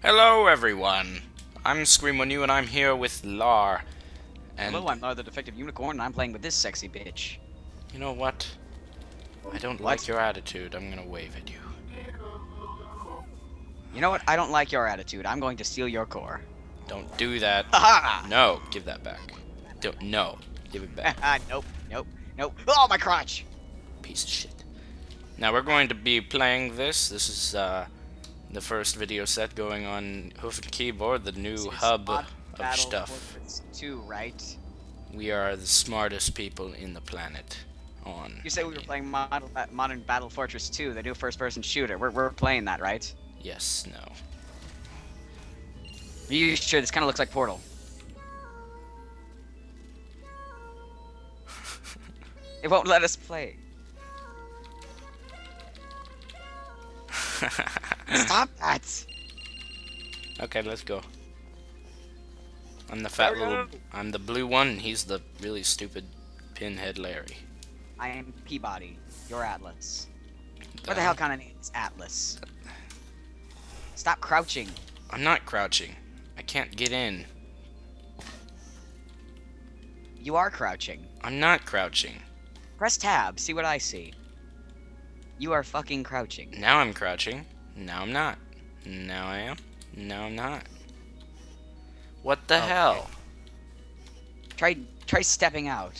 Hello everyone, I'm Screen1you and I'm here with Lar. And hello, I'm Lar the Defective Unicorn and I'm playing with this sexy bitch. You know what? I don't like your attitude, I'm gonna wave at you. You know what? I don't like your attitude, I'm going to steal your core. Don't do that. Aha! No, give that back. Don't, no, give it back. Nope, nope, nope. Oh, my crotch! Piece of shit. Now we're going to be playing this. This is the first video set going on Hoofed Keyboard, the new hub of stuff. Portraits 2, right? We are the smartest people in the planet. On. You said we were playing Modern Battle Fortress 2, the new first-person shooter. We're playing that, right? Yes. No. Are you sure? This kind of looks like Portal. It won't let us play. Stop that! Okay, let's go. I'm the fat little... I'm the blue one, and he's the really stupid pinhead Larry. I am Peabody. You're Atlas. What the hell kind of name is Atlas? Stop crouching. I'm not crouching. I can't get in. You are crouching. I'm not crouching. Press tab. See what I see. You are fucking crouching. Now I'm crouching. Now I'm not. Now I am. Now I'm not. What the hell? Try stepping out.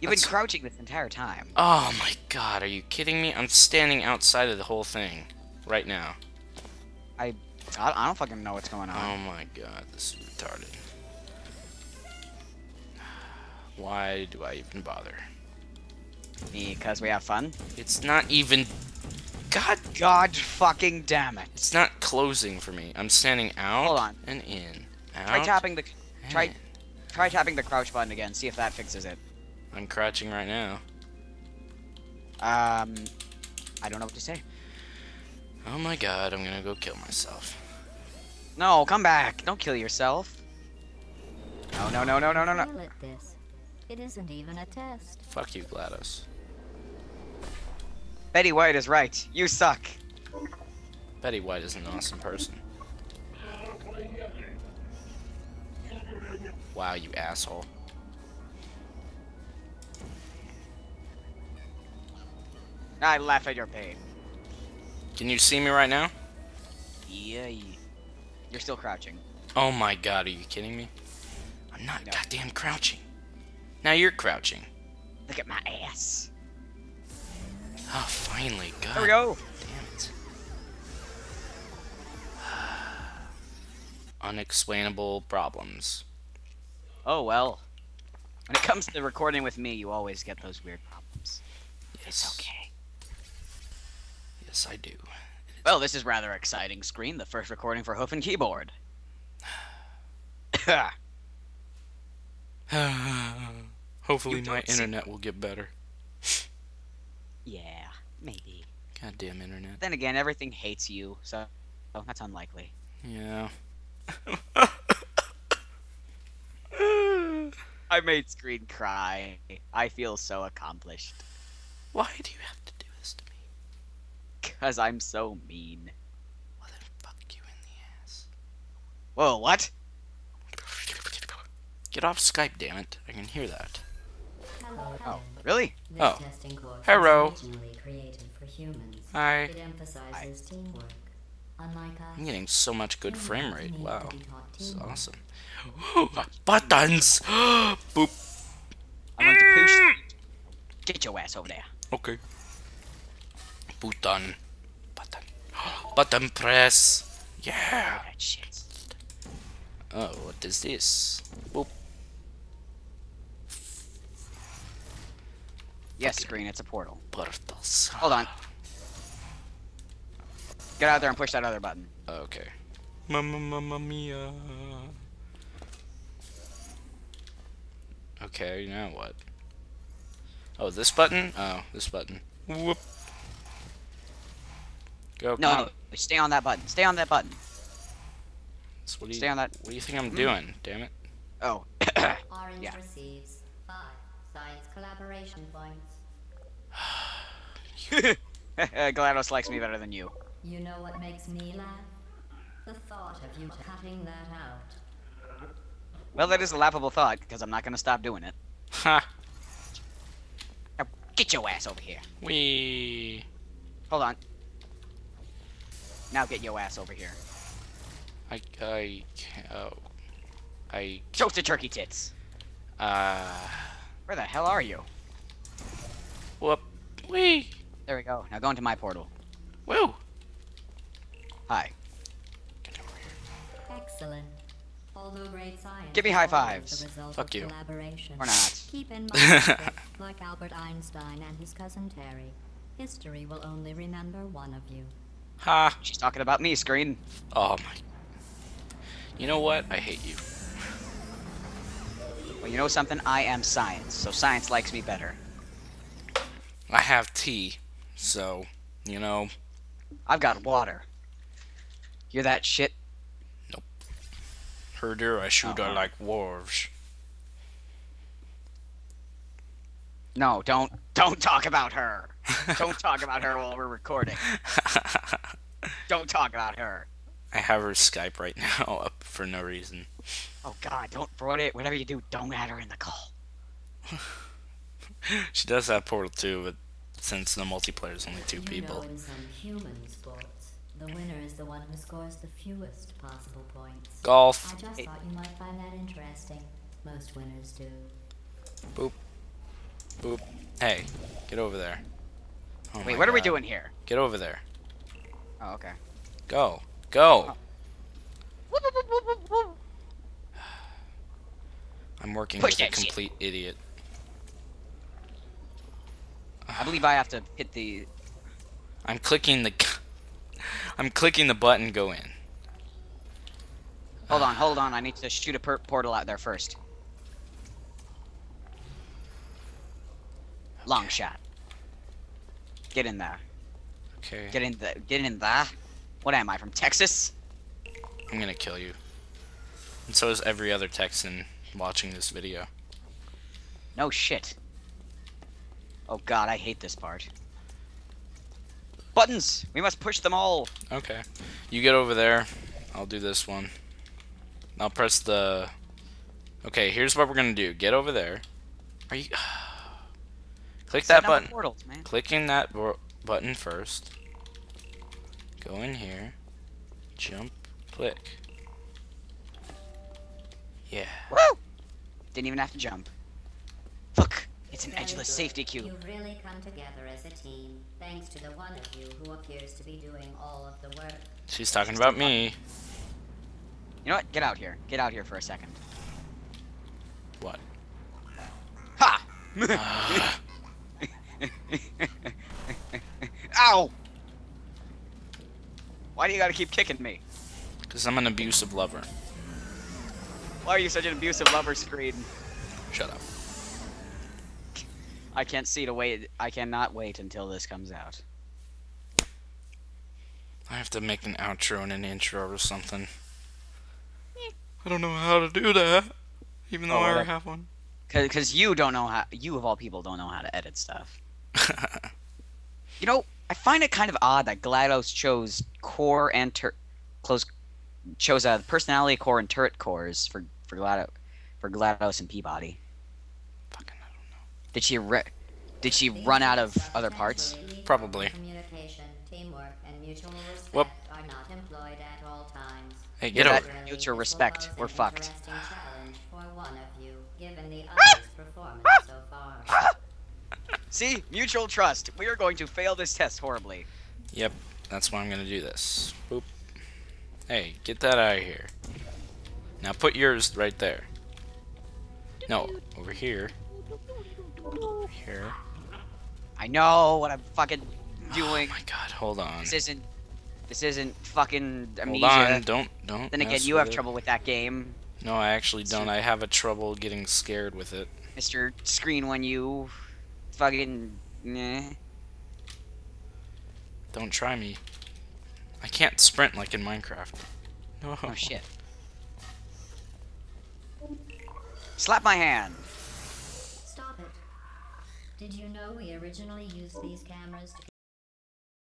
You've been crouching this entire time. Oh my god, are you kidding me? I'm standing outside of the whole thing. Right now. I don't fucking know what's going on. Oh my god, this is retarded. Why do I even bother? Because we have fun. It's not even... God fucking damn it. It's not closing for me. I'm standing out and in. Out Try tapping the crouch button again. See if that fixes it. I'm crouching right now. I don't know what to say. Oh my god, I'm gonna go kill myself. No, come back. Don't kill yourself. No, no, no, no, no, no, no. It isn't even a test. Fuck you, GLaDOS. Betty White is right. You suck. Betty White is an awesome person. Wow, you asshole. I laugh at your pain. Can you see me right now? Yeah. You're still crouching. Oh my god, are you kidding me? I'm not goddamn crouching. Now you're crouching. Look at my ass. Oh, finally. God. There we go. Damn it. Unexplainable problems. Oh, well. When it comes to recording with me, you always get those weird problems. Yes. It's okay. Yes, I do. Well, this is rather exciting screen. The first recording for Hoofed Keyboard. Hopefully my internet will get better. Yeah, maybe. Goddamn internet. Then again, everything hates you, so that's unlikely. Yeah. I made Screen cry. I feel so accomplished. Why do you have to do this to me? Because I'm so mean. Well, then fuck you in the ass. Whoa, what? Get off Skype, damn it. I can hear that. Oh, really? Oh. Hello. Hi. I'm getting so much good frame rate. Wow. This is awesome. Buttons! Boop. I'm going to push. Get your ass over there. Okay. Button. Button. Button press. Yeah. Oh, what is this? Boop. Yes, Screen, it's a portal. Portals. Hold on. Get out there and push that other button. Okay. Mamma mia. Okay, now what? Oh, this button? Oh, this button. Whoop. Go. No, stay on that button. Stay on that button. So what do you, stay on that. What do you think I'm doing? Damn it. Oh. Orange receives 5 science collaboration points. GLaDOS likes me better than you. You know what makes me laugh? The thought of you cutting that out. Well, that is a laughable thought, because I'm not going to stop doing it. Ha! Now, get your ass over here. Wee. Hold on. Now get your ass over here. I can't. Oh. I. Show the turkey tits! Where the hell are you? Whoop. Wee! There we go. Now go into my portal. Woo! Hi. Get over here. Excellent. Although great science. Give me high fives. Fuck you. Or not. Keep in mind, like Albert Einstein and his cousin Terry, history will only remember one of you. Ha! She's talking about me, Screen. Oh my. You know what? I hate you. Well, you know something? I am science, so science likes me better. I have tea, so, you know. I've got water. You're that shit? Nope. Heard her, I shoot her like wolves. No, don't talk about her. Don't talk about her while we're recording. Don't talk about her. I have her Skype right now up for no reason. Oh God, don't brood it. Whatever you do, don't add her in the call. She does have Portal 2, but since the multiplayer is only two people. In some human sports, the winner is the one who scores the fewest possible points. Golf. I just thought you might find that interesting. Most winners do. Boop. Boop. Hey, get over there. Oh wait, what are we doing here? Get over there. Oh, okay. Go. Go. Oh. I'm working with a complete idiot. I believe I have to hit the... I'm clicking the button, go in. Hold on, hold on. I need to shoot a portal out there first. Okay. Long shot. Get in there. Okay. Get in there. What am I, from Texas? I'm gonna kill you. And so is every other Texan watching this video. No shit. Oh God, I hate this part. Buttons! We must push them all! Okay. You get over there. I'll do this one. I'll press the... Okay, here's what we're gonna do. Get over there. Are you... Click that button. Portals, man. Clicking that button first. Go in here. Jump. Click. Yeah. Woo! Didn't even have to jump. Look! It's an edgeless safety cube. You've really come together as a team, thanks to the one of you who appears to be doing all of the work. She's talking about me. You know what? Get out here. Get out here for a second. What? Ha! Ow! Why do you gotta keep kicking me? Because I'm an abusive lover. Why are you such an abusive lover, Screen? Shut up. I can't see to wait. I cannot wait until this comes out. I have to make an outro and an intro or something. I don't know how to do that, even though I already have one. Because you don't know how. You of all people don't know how to edit stuff. You know, I find it kind of odd that GLaDOS chose core and personality core and turret cores for GLaDOS and Peabody. Did she run out of other parts? Probably. Whoop. Hey, get over. Mutual respect. We're fucked. See? Mutual trust. We are going to fail this test horribly. Yep. That's why I'm going to do this. Boop. Hey, get that out of here. Now put yours right there. No, over here. Here. I know what I'm fucking doing. Oh my God, hold on. This isn't fucking amnesia. Hold on, don't. Then again, you have trouble with that game. No, I actually don't. I have a trouble getting scared with it. Mr. Screen1you, fucking nah. Don't try me. I can't sprint like in Minecraft. No. Oh shit. Slap my hand. Did you know we originally used these cameras to